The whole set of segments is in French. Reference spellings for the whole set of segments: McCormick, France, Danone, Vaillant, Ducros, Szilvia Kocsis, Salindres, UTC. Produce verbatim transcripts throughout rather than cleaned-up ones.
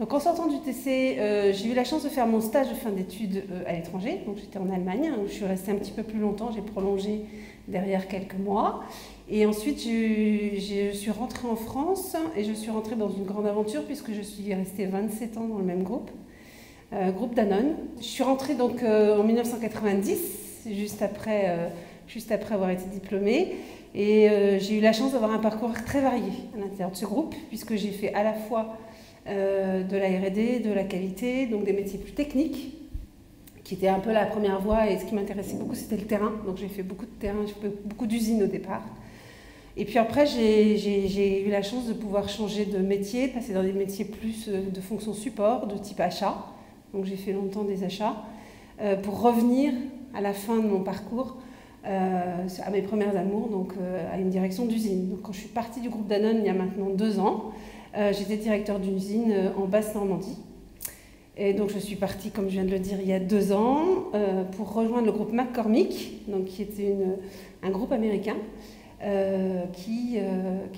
Donc en sortant du T C, euh, j'ai eu la chance de faire mon stage de fin d'études euh, à l'étranger. Donc j'étais en Allemagne, hein, où je suis restée un petit peu plus longtemps, j'ai prolongé derrière quelques mois. Et ensuite, je, je suis rentrée en France et je suis rentrée dans une grande aventure puisque je suis restée vingt-sept ans dans le même groupe, euh, groupe Danone. Je suis rentrée donc euh, en mille neuf cent quatre-vingt-dix, juste après, euh, juste après avoir été diplômée. Et euh, j'ai eu la chance d'avoir un parcours très varié à l'intérieur de ce groupe puisque j'ai fait à la fois Euh, de la R et D, de la qualité, donc des métiers plus techniques, qui était un peu la première voie, et ce qui m'intéressait beaucoup c'était le terrain, donc j'ai fait beaucoup de terrain, j'ai fait beaucoup d'usines au départ. Et puis après j'ai eu la chance de pouvoir changer de métier, passer dans des métiers plus de fonction support, de type achat, donc j'ai fait longtemps des achats, euh, pour revenir à la fin de mon parcours euh, à mes premières amours, donc euh, à une direction d'usine. Donc quand je suis partie du groupe Danone il y a maintenant deux ans, Euh, j'étais directeur d'une usine euh, en Basse-Normandie. Et donc je suis partie, comme je viens de le dire, il y a deux ans euh, pour rejoindre le groupe McCormick, donc, qui était une, un groupe américain euh, qui, euh,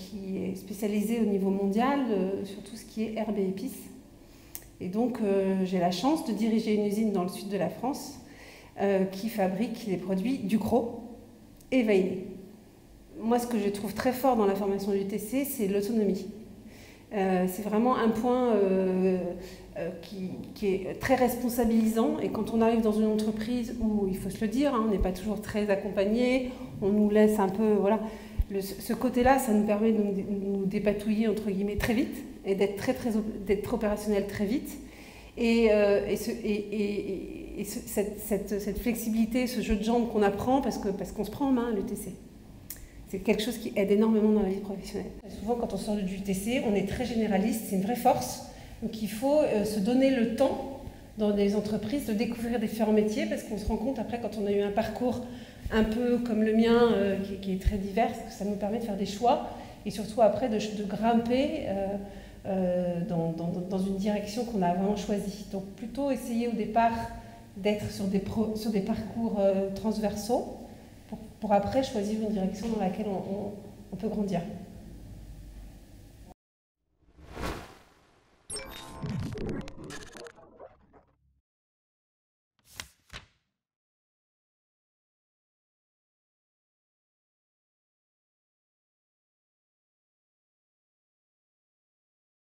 qui est spécialisé au niveau mondial euh, sur tout ce qui est herbes et épices. Et donc euh, j'ai la chance de diriger une usine dans le sud de la France euh, qui fabrique les produits Ducros et Vaillant. Moi, ce que je trouve très fort dans la formation du T C, c'est l'autonomie. Euh, c'est vraiment un point euh, euh, qui, qui est très responsabilisant, et quand on arrive dans une entreprise où, il faut se le dire, hein, on n'est pas toujours très accompagné, on nous laisse un peu, voilà, le, ce côté-là, ça nous permet de nous, de nous dépatouiller entre guillemets très vite et d'être très, très, d'être opérationnel très vite, et, euh, et, ce, et, et, et ce, cette, cette, cette flexibilité, ce jeu de jambes qu'on apprend parce qu'on parce qu'on se prend en main l'U T C. C'est quelque chose qui aide énormément dans la vie professionnelle. Souvent, quand on sort du U T C, on est très généraliste, c'est une vraie force. Donc il faut euh, se donner le temps dans les entreprises de découvrir différents métiers, parce qu'on se rend compte après, quand on a eu un parcours un peu comme le mien, euh, qui, qui est très divers, que ça nous permet de faire des choix, et surtout après de, de grimper euh, euh, dans, dans, dans une direction qu'on a vraiment choisie. Donc plutôt essayer au départ d'être sur des, pro, sur des parcours euh, transversaux, pour après choisir une direction dans laquelle on, on, on peut grandir.